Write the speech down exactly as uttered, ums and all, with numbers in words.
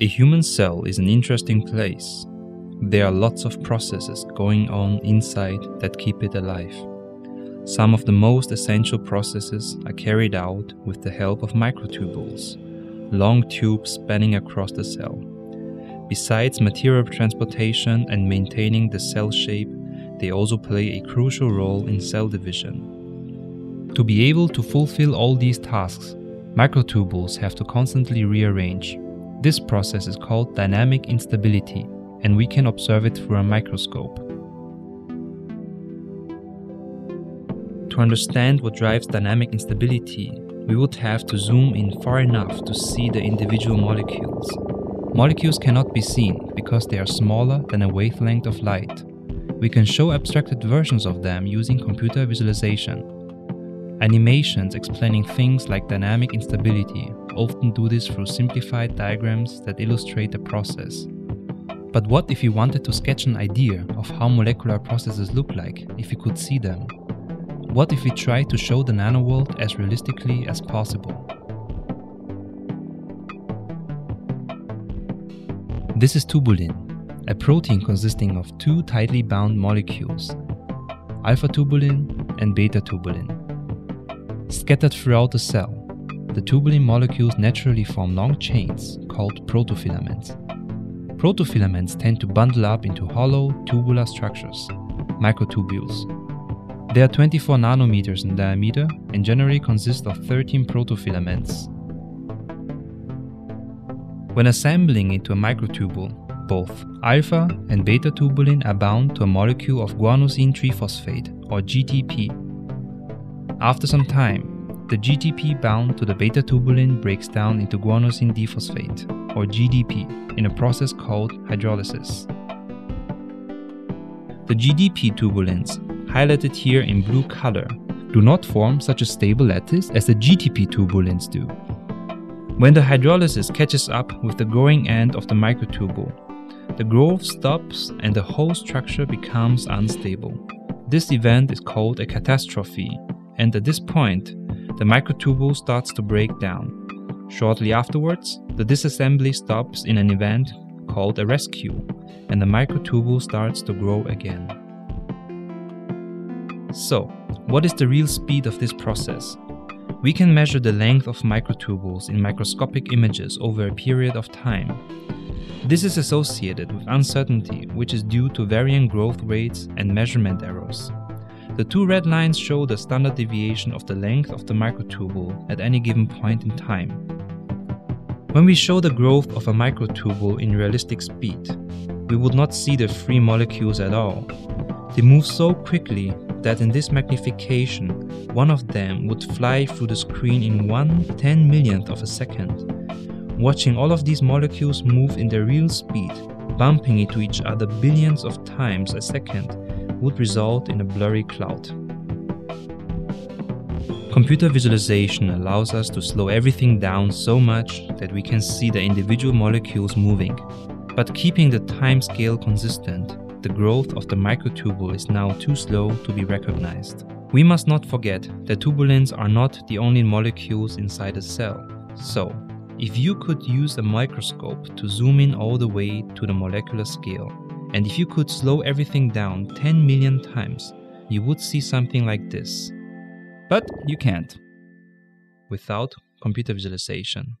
A human cell is an interesting place. There are lots of processes going on inside that keep it alive. Some of the most essential processes are carried out with the help of microtubules, long tubes spanning across the cell. Besides material transportation and maintaining the cell shape, they also play a crucial role in cell division. To be able to fulfill all these tasks, microtubules have to constantly rearrange. This process is called dynamic instability, and we can observe it through a microscope. To understand what drives dynamic instability, we would have to zoom in far enough to see the individual molecules. Molecules cannot be seen because they are smaller than a wavelength of light. We can show abstracted versions of them using computer visualization. Animations explaining things like dynamic instability often do this through simplified diagrams that illustrate the process. But what if you wanted to sketch an idea of how molecular processes look like if you could see them? What if we try to show the nanoworld as realistically as possible? This is tubulin, a protein consisting of two tightly bound molecules, alpha-tubulin and beta-tubulin. Scattered throughout the cell, the tubulin molecules naturally form long chains called protofilaments. Protofilaments tend to bundle up into hollow, tubular structures, microtubules. They are twenty-four nanometers in diameter and generally consist of thirteen protofilaments. When assembling into a microtubule, both alpha and beta tubulin are bound to a molecule of guanosine triphosphate, or G T P. After some time, the G T P bound to the beta tubulin breaks down into guanosine diphosphate, or G D P, in a process called hydrolysis. The G D P tubulins, highlighted here in blue color, do not form such a stable lattice as the G T P tubulins do. When the hydrolysis catches up with the growing end of the microtubule, the growth stops and the whole structure becomes unstable. This event is called a catastrophe, and at this point, the microtubule starts to break down. Shortly afterwards, the disassembly stops in an event called a rescue, and the microtubule starts to grow again. So, what is the real speed of this process? We can measure the length of microtubules in microscopic images over a period of time. This is associated with uncertainty, which is due to varying growth rates and measurement errors. The two red lines show the standard deviation of the length of the microtubule at any given point in time. When we show the growth of a microtubule in realistic speed, we would not see the free molecules at all. They move so quickly that in this magnification, one of them would fly through the screen in one ten millionth of a second. Watching all of these molecules move in their real speed, bumping into each other billions of times a second, would result in a blurry cloud. Computer visualization allows us to slow everything down so much that we can see the individual molecules moving. But keeping the time scale consistent, the growth of the microtubule is now too slow to be recognized. We must not forget that tubulins are not the only molecules inside a cell. So, if you could use a microscope to zoom in all the way to the molecular scale, and if you could slow everything down ten million times, you would see something like this. But you can't without computer visualization.